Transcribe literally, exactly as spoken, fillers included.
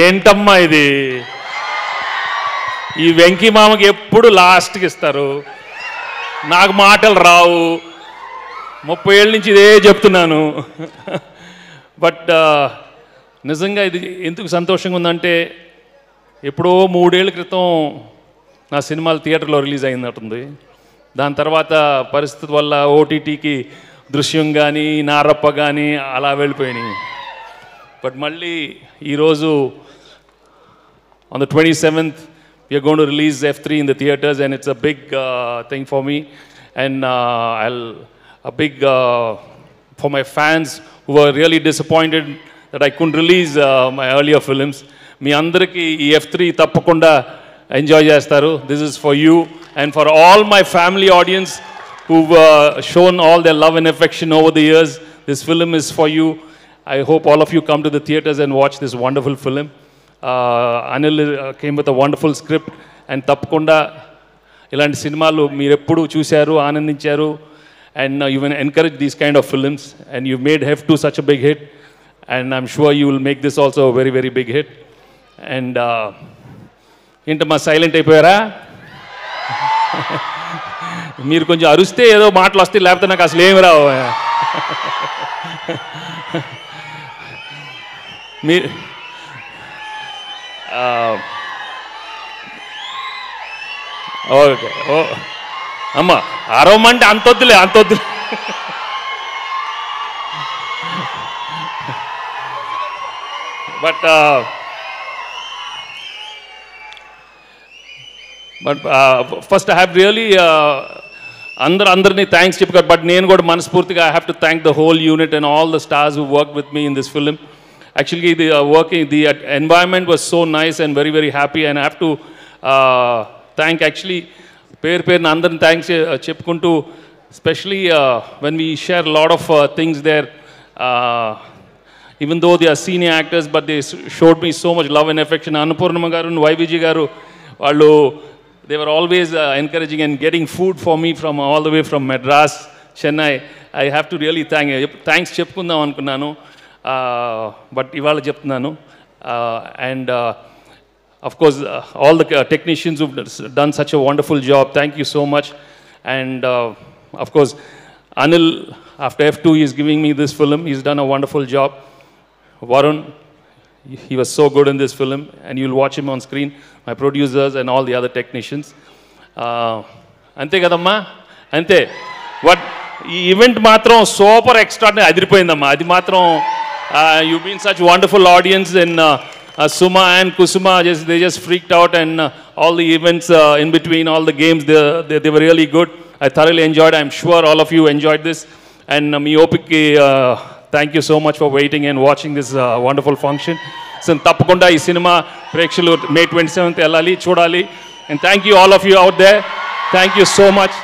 ఏంటమ్మా ఇది? ఈ వెంకీ మామకి ఎప్పుడు లాస్ట్కి ఇస్తారు, నాకు మాటలు రావు, ముప్పై ఏళ్ళ నుంచి ఇదే చెప్తున్నాను. బట్ నిజంగా ఇది ఎందుకు సంతోషంగా ఉందంటే, ఎప్పుడో మూడేళ్ల క్రితం నా సినిమాలు థియేటర్లో రిలీజ్ అయినట్టుంది. దాని తర్వాత పరిస్థితి వల్ల ఓటీటీకి దృశ్యం కానీ నారప్ప కానీ అలా వెళ్ళిపోయినాయి. బట్ మళ్ళీ ఈరోజు on the twenty seventh we are going to release F three in the theaters, and it's a big uh, thing for me, and uh, I'll a big uh, for my fans who were really disappointed that I couldn't release uh, my earlier films. Me andariki ee F three tappakunda enjoy chestaru. This is for you and for all my family audience who've uh, shown all their love and affection over the years. This film is for you. I hope all of you come to the theaters and watch this wonderful film. Uh, Anil uh, came with a wonderful script, and Tapkonda ilanti cinemalu meer eppudu chusaru, aanandincharu, and uh, you will encourage these kind of films, and you made F two such a big hit, and I'm sure you will make this also a very very big hit. And enta ma silent ayipoyara meer konjam aruste edo maatlu vaste lepathe naaku asalu em ravu meer. Uh, okay. Oh, amma aromante antodule antodule but uh, but uh, first I have really andar andarni thanks chepkar, but nenu kuda manaspoorthiga I have to thank the whole unit and all the stars who worked with me in this film. Actually, the uh, working the uh, environment was so nice and very very happy, and I have to uh, thank actually per per nandan thanks uh, chepkuntu, especially uh, when we share a lot of uh, things there. Uh, even though they are senior actors, but they showed me so much love and affection. Anupurna garu and Y B J garu, allu, they were always uh, encouraging and getting food for me from all the way from Madras, Chennai. I have to really thank uh, thanks chepkundam anukunnanu. Uh, but ivala cheptunanu, and uh, of course uh, all the uh, technicians who've done such a wonderful job, thank you so much. And uh, of course Anil, after F two he is giving me this film, he's done a wonderful job. Varun, he was so good in this film, and you'll watch him on screen. My producers and all the other technicians, ante kadamma ante. What ee event matram super extraordinary adiripoyindamma, adi matram. Uh, you've been such wonderful audience in uh, uh, Suma and Kusuma. Just they just freaked out, and uh, all the events uh, in between, all the games, they, they they were really good. I thoroughly enjoyed. I'm sure all of you enjoyed this. And uh, me opiki, uh, thank you so much for waiting and watching this uh, wonderful function. So tappakonda ee cinema prekshulu May twenty-seventh ellali chudali. And thank you all of you out there. Thank you so much.